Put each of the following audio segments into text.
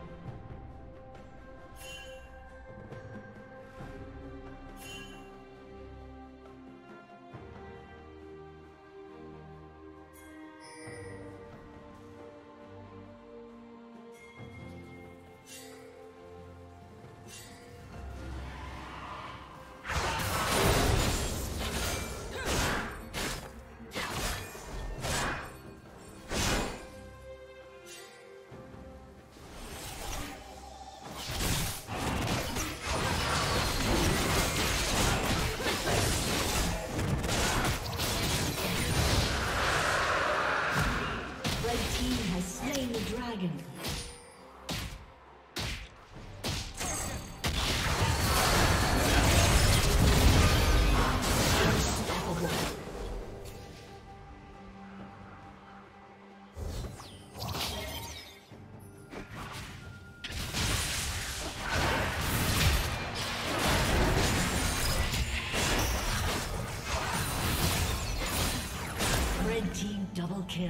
Double kill.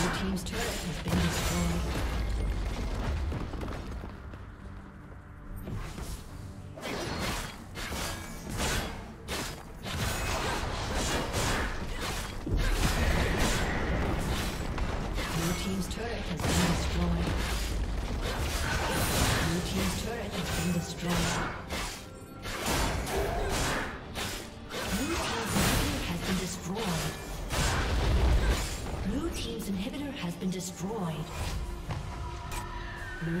Blue team's turret has been destroyed. Blue team's turret has been destroyed. Blue team's turret has been destroyed. Blue team's turret has been destroyed. Destroyed. Blue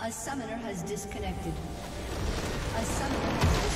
A summoner has disconnected. A summoner has disconnected.